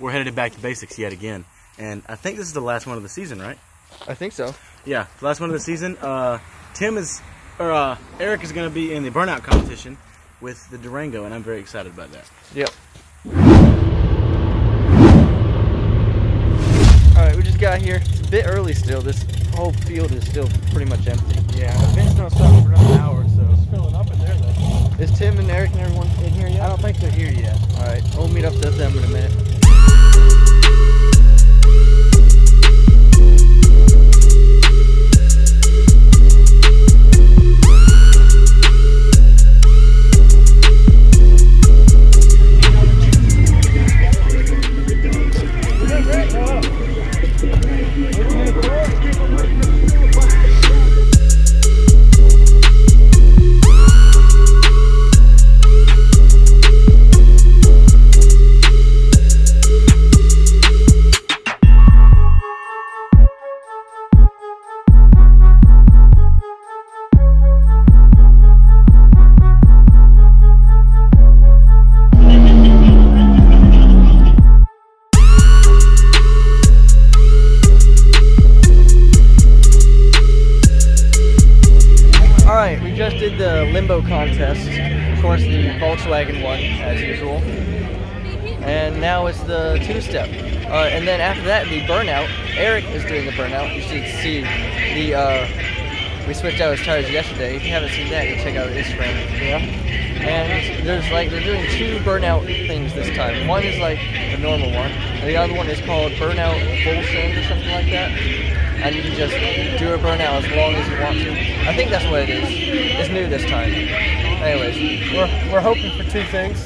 We're headed back to basics yet again. And I think this is the last one of the season, right? I think so. Yeah, last one of the season. Eric is going to be in the burnout competition with the Durango, and I'm very excited about that. Yep. All right, we just got here. It's a bit early still. This whole field is still pretty much empty. Yeah, the fence don't stop for another hour, so it's filling up in there, though. Is Tim and Eric and everyone in here yet? I don't think they're here yet. All right, we'll meet up with them in a minute. Contest, of course, the Volkswagen one as usual, and now it's the two-step, and then after that the burnout. Eric is doing the burnout. You should see the we switched out his tires yesterday. If you haven't seen that, you check out his Instagram. Yeah, and there's like they're doing two burnout things this time. One is like the normal one, and the other one is called burnout full send or something like that. And you can just do a burnout as long as you want to. I think that's what it is. It's new this time. Anyways, we're hoping for two things.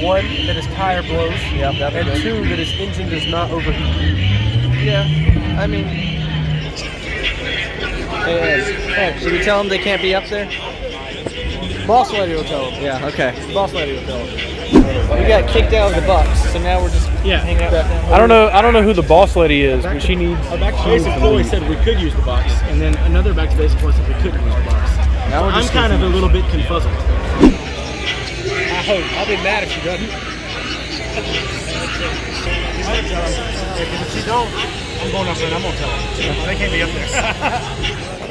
One, that his tire blows. Yeah, and good. Two, that his engine does not overheat. Yeah, I mean... Anyways, hey, should we tell them they can't be up there? Boss lady will tell them. Yeah, okay. Boss lady will tell them. We got kicked out of the box, so now we're just hanging out. I don't know who the boss lady is, but she needs. Back to Jason Foley said we could use the box, and then another Back to Basics one said we couldn't use the box. Now we're just kind of a little bit confuzzled. I hope I'll be mad if she doesn't. If she don't, I'm going up there. I'm gonna tell her. They can't be up there.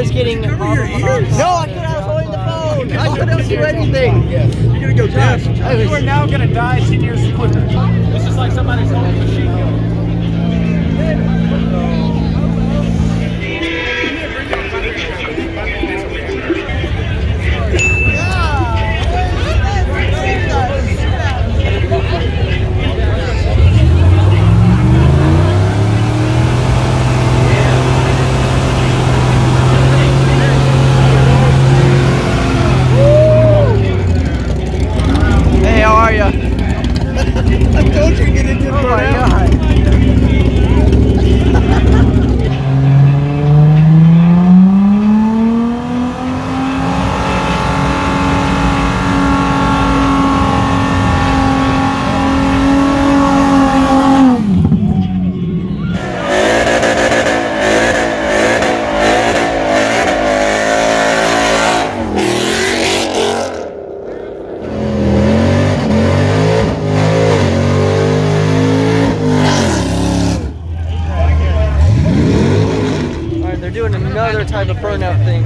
was getting... No, I couldn't. I was holding the phone. I couldn't do anything. Yes. You're gonna go deaf. You are now gonna die 10 years quicker. This is like somebody's holding a machine gun. Burnout thing.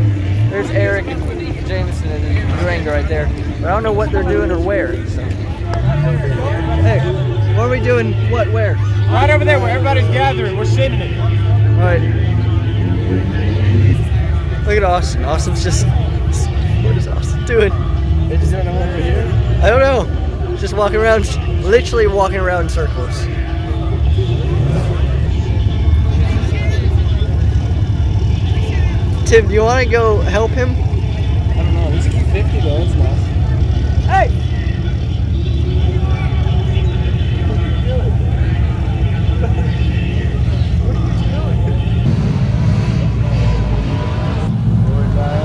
There's Eric and Jameson and Durango right there. But I don't know what they're doing or where. So. Hey, what are we doing? What? Where? Right over there where everybody's gathering. We're sitting in it. All right. Look at Austin. Austin's just... What is Austin doing? Is there anyone over here? I don't know. Just walking around. Literally walking around in circles. Tim, do you want to go help him? I don't know. He's 50 though. That's nice. Hey! What are you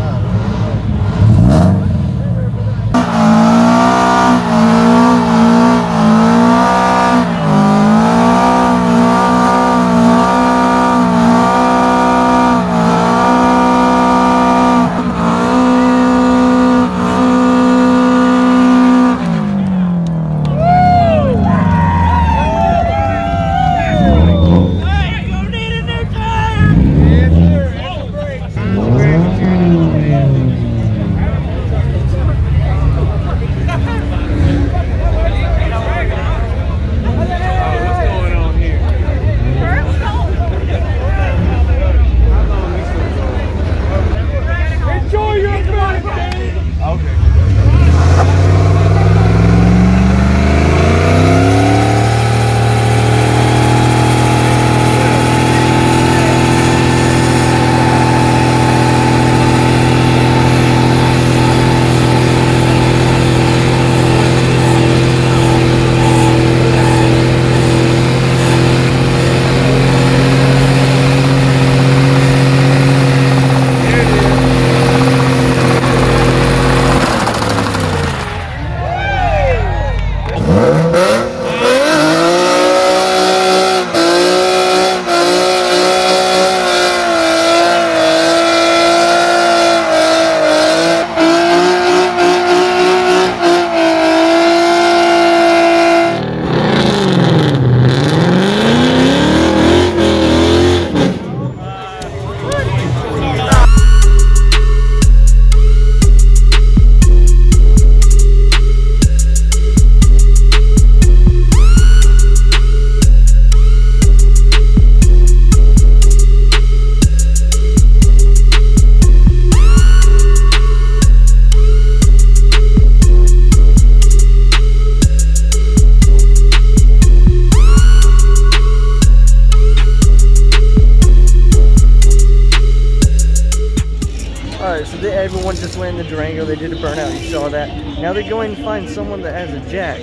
Everyone just went in the Durango, they did a burnout, you saw that. Now they're going to find someone that has a jack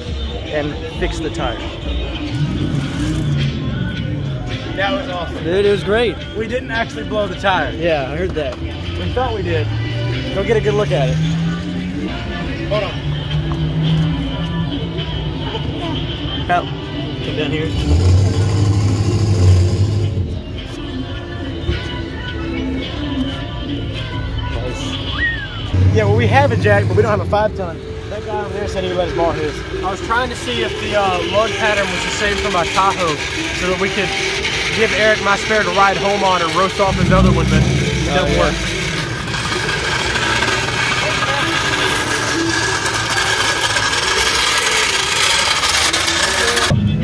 and fix the tire. That was awesome. Dude, it was great. We didn't actually blow the tire. Yeah, I heard that. We thought we did. Go get a good look at it. Hold on. Help. Come down here. Yeah, well, we have a jack, but we don't have a 5-ton. That guy over there said he let us borrow his. I was trying to see if the lug pattern was the same for my Tahoe, so that we could give Eric my spare to ride home on or roast off his other one, but it doesn't work.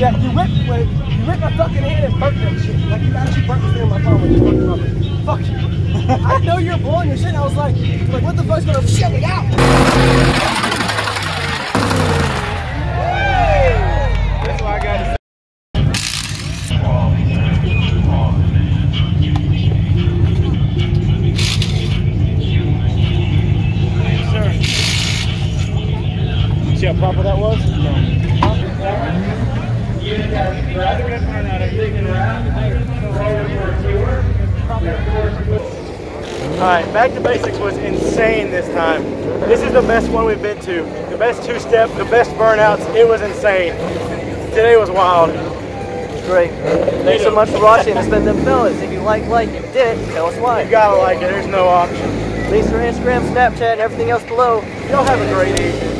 Yeah, you whip my fucking hand and burnt that shit. Like, you actually burnt the thing on my phone when you fucking up it. Fuck you. I know you're blowing your shit. I was like, what the fuck's gonna shut me out? That's why I got to say. See how proper that was? No. Alright, Back to Basics was insane this time. This is the best one we've been to. The best two-step, the best burnouts. It was insane. Today was wild. Great. Thanks so much for watching. It's been Them Fellas. If you like it. If you didn't, tell us why. You gotta like it. There's no option. Links for Instagram, Snapchat, and everything else below. Y'all have a great evening.